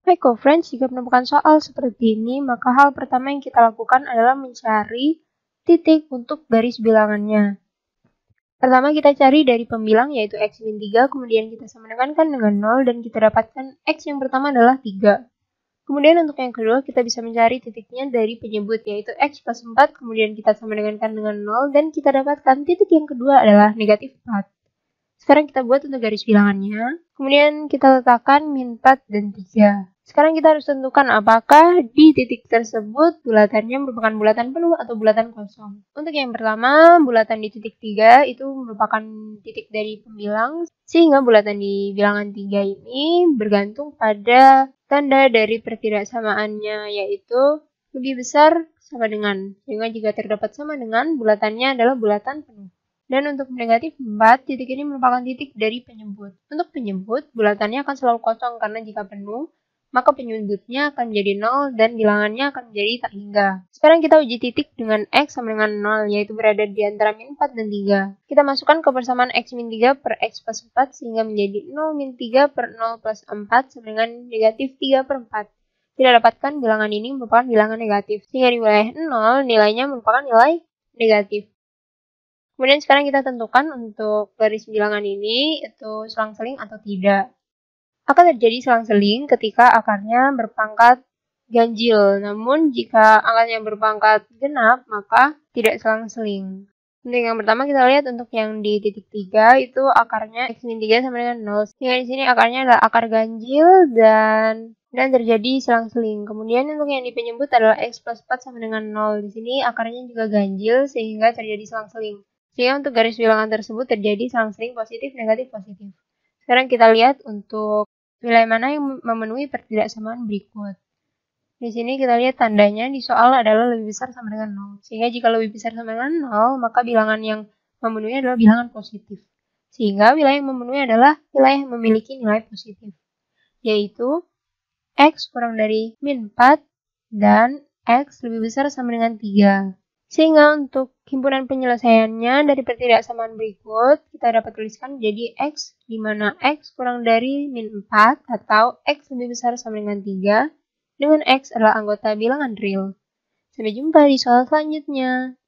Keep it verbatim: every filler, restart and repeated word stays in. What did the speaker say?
Hai co-friends, jika menemukan soal seperti ini, maka hal pertama yang kita lakukan adalah mencari titik untuk garis bilangannya. Pertama kita cari dari pembilang yaitu X min tiga, kemudian kita samakan dengan nol dan kita dapatkan X yang pertama adalah tiga. Kemudian untuk yang kedua kita bisa mencari titiknya dari penyebut yaitu X plus empat, kemudian kita samakan dengan nol dan kita dapatkan titik yang kedua adalah negatif empat. Sekarang kita buat untuk garis bilangannya, kemudian kita letakkan min empat dan tiga. Sekarang kita harus tentukan apakah di titik tersebut bulatannya merupakan bulatan penuh atau bulatan kosong. Untuk yang pertama, bulatan di titik tiga itu merupakan titik dari pembilang, sehingga bulatan di bilangan tiga ini bergantung pada tanda dari pertidaksamaannya, yaitu lebih besar sama dengan. Sehingga jika terdapat sama dengan, bulatannya adalah bulatan penuh. Dan untuk negatif empat, titik ini merupakan titik dari penyebut. Untuk penyebut, bulatannya akan selalu kosong karena jika penuh, maka penyebutnya akan menjadi nol dan bilangannya akan menjadi tak hingga. Sekarang kita uji titik dengan X sama dengan nol, yaitu berada di antara min empat dan tiga. Kita masukkan kebersamaan X min tiga per X plus empat, sehingga menjadi nol min tiga per nol plus empat, sama dengan negatif tiga per empat. Kita dapatkan bilangan ini merupakan bilangan negatif, sehingga di wilayah nol nilainya merupakan nilai negatif. Kemudian sekarang kita tentukan untuk garis bilangan ini, itu selang-seling atau tidak. Akan terjadi selang-seling ketika akarnya berpangkat ganjil, namun jika akarnya berpangkat genap, maka tidak selang-seling. Untuk yang pertama kita lihat untuk yang di titik tiga, itu akarnya X min tiga sama dengan nol. Sehingga di sini akarnya adalah akar ganjil dan, dan terjadi selang-seling. Kemudian untuk yang di penyebut adalah X plus empat sama dengan nol. Di sini akarnya juga ganjil sehingga terjadi selang-seling. Sehingga untuk garis bilangan tersebut terjadi selang-seling positif, negatif, positif. Sekarang kita lihat untuk wilayah mana yang memenuhi pertidaksamaan berikut. Di sini kita lihat tandanya di soal adalah lebih besar sama dengan nol. Sehingga jika lebih besar sama dengan nol, maka bilangan yang memenuhi adalah bilangan positif. Sehingga wilayah yang memenuhi adalah wilayah yang memiliki nilai positif, yaitu X kurang dari min empat dan X lebih besar sama dengan tiga. Sehingga untuk himpunan penyelesaiannya dari pertidaksamaan berikut, kita dapat tuliskan jadi X di mana X kurang dari min empat atau X lebih besar sama dengan tiga, dengan X adalah anggota bilangan real. Sampai jumpa di soal selanjutnya.